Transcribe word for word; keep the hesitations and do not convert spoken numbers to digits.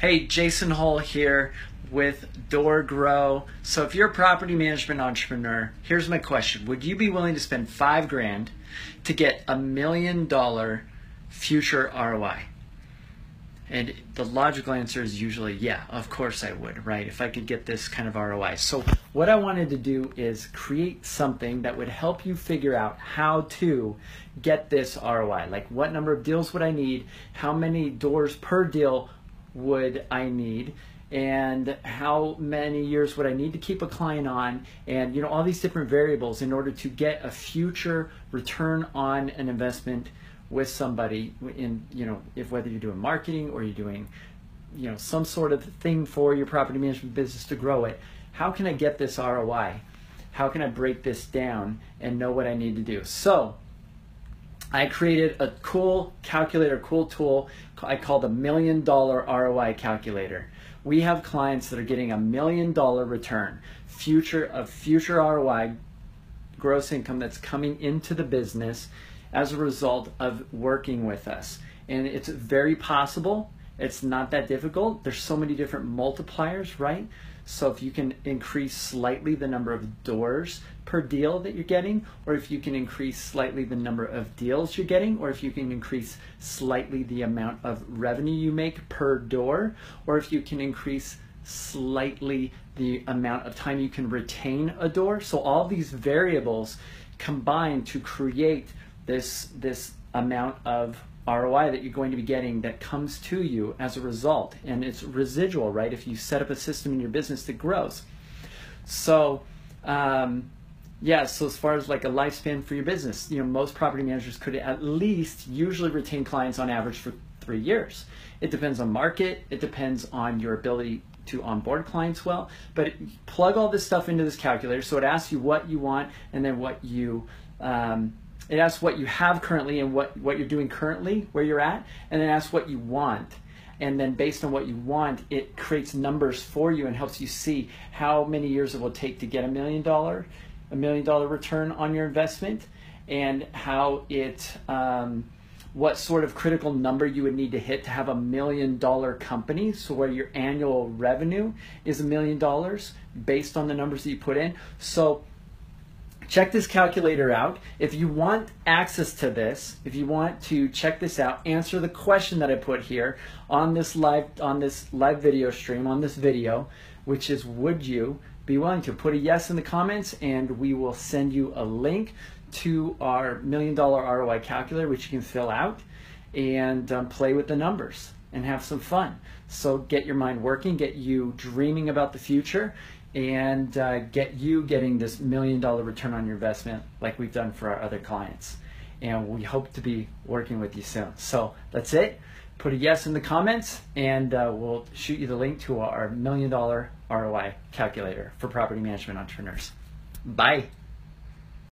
Hey, Jason Hall here with DoorGrow. So if you're a property management entrepreneur, here's my question. Would you be willing to spend five grand to get a million dollar future R O I? And the logical answer is usually, yeah, of course I would, right? If I could get this kind of R O I. So what I wanted to do is create something that would help you figure out how to get this R O I. Like, what number of deals would I need? How many doors per deal would I need? And how many years would I need to keep a client on? And, you know, all these different variables in order to get a future return on an investment with somebody in, you know, if whether you're doing marketing or you're doing, you know, some sort of thing for your property management business to grow it. How can I get this R O I? How can I break this down and know what I need to do? So I created a cool calculator, cool tool I call the Million Dollar R O I Calculator. We have clients that are getting a million dollar return, future of future R O I, gross income that's coming into the business as a result of working with us. And it's very possible. It's not that difficult. There's so many different multipliers, right? So if you can increase slightly the number of doors per deal that you're getting, or if you can increase slightly the number of deals you're getting, or if you can increase slightly the amount of revenue you make per door, or if you can increase slightly the amount of time you can retain a door. So all these variables combine to create this this amount of R O I that you're going to be getting that comes to you as a result. And it's residual, right? If you set up a system in your business that grows. So um, yeah, so as far as like a lifespan for your business, you know, most property managers could at least usually retain clients on average for three years. It depends on market, it depends on your ability to onboard clients well, but plug all this stuff into this calculator. So it asks you what you want, and then what you, um, it asks what you have currently and what, what you're doing currently, where you're at, and then asks what you want. And then based on what you want, it creates numbers for you and helps you see how many years it will take to get a million dollar, a million dollar return on your investment, and how it, um, what sort of critical number you would need to hit to have a million dollar company. So where your annual revenue is a million dollars based on the numbers that you put in. So check this calculator out. If you want access to this, if you want to check this out, answer the question that I put here on this live on this live video stream, on this video, which is, would you be willing to put a yes in the comments, and we will send you a link to our Million Dollar R O I Calculator, which you can fill out and um, play with the numbers and have some fun. So get your mind working, get you dreaming about the future, and uh, get you getting this million dollar return on your investment like we've done for our other clients. And we hope to be working with you soon. So that's it. Put a yes in the comments, and uh, we'll shoot you the link to our Million Dollar R O I Calculator for property management entrepreneurs. Bye.